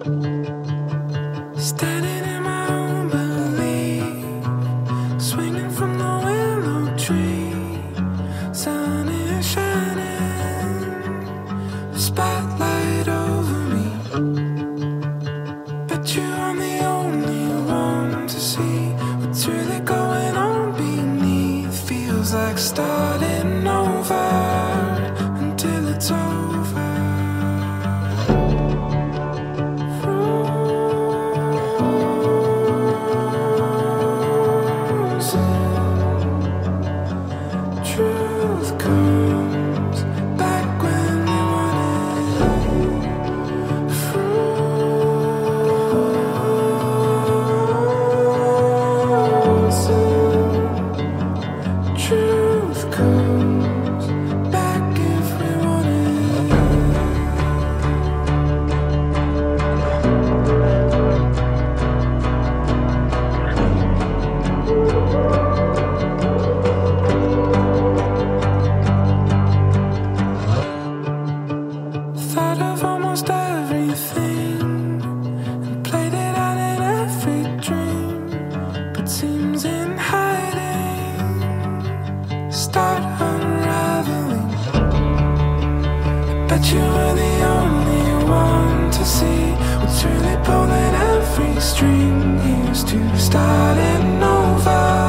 Standing in my own belief, swinging from the willow tree, sun is shining, spotlight over me. But you, I'm the only one to see what's really going on beneath. Feels like starting over until it's over. Truth comes back when they want it frozen. Truth comes back if we want seems in hiding, start unraveling. But you were the only one to see what's really pulling every string. Here's to starting over.